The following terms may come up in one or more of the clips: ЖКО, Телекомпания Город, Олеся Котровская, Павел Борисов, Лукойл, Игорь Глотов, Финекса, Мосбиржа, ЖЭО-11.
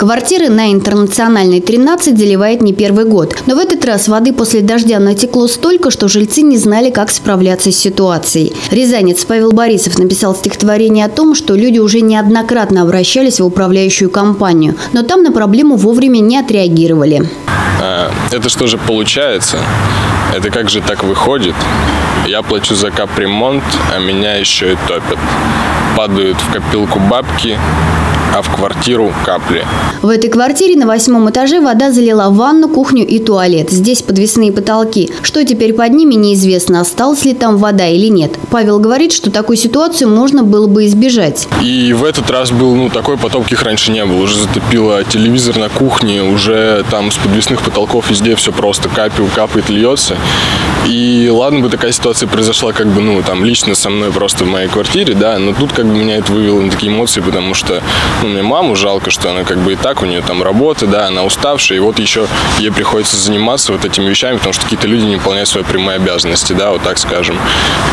Квартиры на Интернациональной 13 заливает не первый год. Но в этот раз воды после дождя натекло столько, что жильцы не знали, как справляться с ситуацией. Рязанец Павел Борисов написал стихотворение о том, что люди уже неоднократно обращались в управляющую компанию, но там на проблему вовремя не отреагировали. Это что же получается? Это как же так выходит? Я плачу за капремонт, а меня еще и топят. Падают в копилку бабки, а в квартиру капли. В этой квартире на 8-м этаже вода залила ванну, кухню и туалет. Здесь подвесные потолки. Что теперь под ними, неизвестно, осталась ли там вода или нет. Павел говорит, что такую ситуацию можно было бы избежать. И в этот раз был такой потоп, каких раньше не было. Уже затопило телевизор на кухне, уже там с подвесных потолков везде все просто капает, льется. И ладно бы такая ситуация произошла лично со мной, просто в моей квартире, да, но тут меня это вывело на такие эмоции, потому что мне маму жалко, что она и так, у нее там работа, да, она уставшая, и вот еще ей приходится заниматься этими вещами, потому что какие-то люди не выполняют свои прямые обязанности, да, вот так скажем.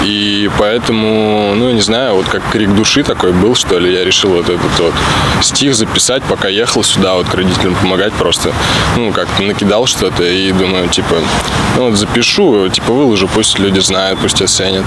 И поэтому, я не знаю, как крик души такой был, что ли, я решил этот стих записать, пока ехал сюда, к родителям помогать просто, как-то накидал что-то и думаю, запишу, выложу, пусть люди знают, пусть оценят,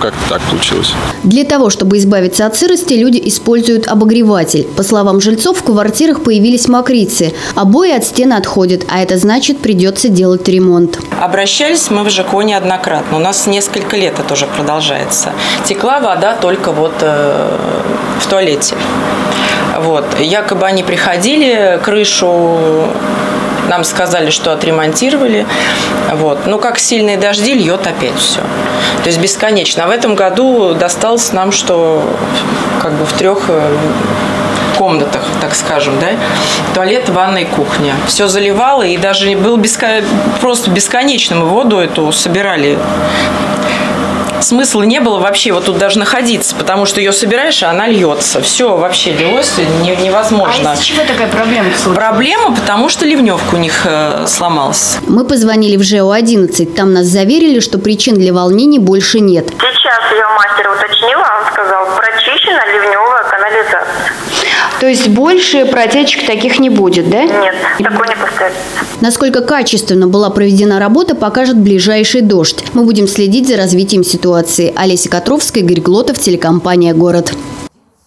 как-то так получилось. Для того, чтобы избавиться от сырости, люди используют обогреватель. По словам жильцов, в квартирах появились мокрицы. Обои от стен отходят, а это значит, придется делать ремонт. Обращались мы в ЖКО неоднократно. У нас несколько лет это уже продолжается. Текла вода только в туалете. Якобы они приходили, крышу нам сказали, что отремонтировали. Но как сильные дожди, льет опять все. То есть бесконечно. А в этом году досталось нам, что в 3 комнатах, так скажем, да, туалет, ванна и кухня. Все заливало, и даже был просто бесконечным, воду эту собирали. Смысла не было вообще тут даже находиться, потому что ее собираешь, а она льется. Все вообще лилось, невозможно. А из-за чего такая проблема? Проблема, потому что ливневка у них сломалась. Мы позвонили в ЖЭО-11, там нас заверили, что причин для волнений больше нет. Сейчас я у мастера уточнила, он сказал, прочищена ливневая канализация. То есть больше протечек таких не будет, да? Нет, такое не повторится. Насколько качественно была проведена работа, покажет ближайший дождь. Мы будем следить за развитием ситуации. Олеся Котровская, Игорь Глотов, телекомпания «Город».